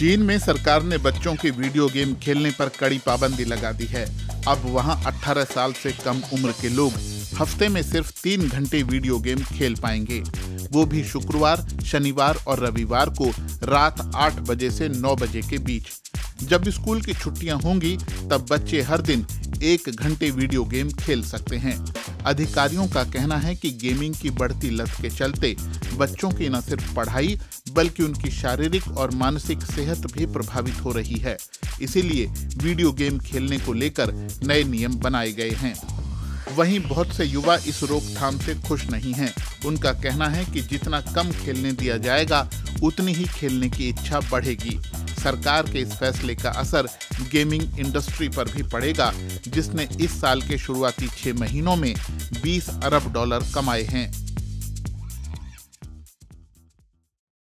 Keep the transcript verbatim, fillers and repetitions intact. चीन में सरकार ने बच्चों के वीडियो गेम खेलने पर कड़ी पाबंदी लगा दी है। अब वहां अठारह साल से कम उम्र के लोग हफ्ते में सिर्फ तीन घंटे वीडियो गेम खेल पाएंगे, वो भी शुक्रवार, शनिवार और रविवार को रात आठ बजे से नौ बजे के बीच। जब स्कूल की छुट्टियां होंगी तब बच्चे हर दिन एक घंटे वीडियो गेम खेल सकते हैं। अधिकारियों का कहना है कि गेमिंग की बढ़ती लत के चलते बच्चों की न सिर्फ पढ़ाई बल्कि उनकी शारीरिक और मानसिक सेहत भी प्रभावित हो रही है। इसीलिए वीडियो गेम खेलने को लेकर नए नियम बनाए गए हैं। वहीं बहुत से युवा इस रोकथाम से खुश नहीं हैं। उनका कहना है कि जितना कम खेलने दिया जाएगा उतनी ही खेलने की इच्छा बढ़ेगी। सरकार के इस फैसले का असर गेमिंग इंडस्ट्री पर भी पड़ेगा, जिसने इस साल के शुरुआती छह महीनों में बीस अरब डॉलर कमाए हैं।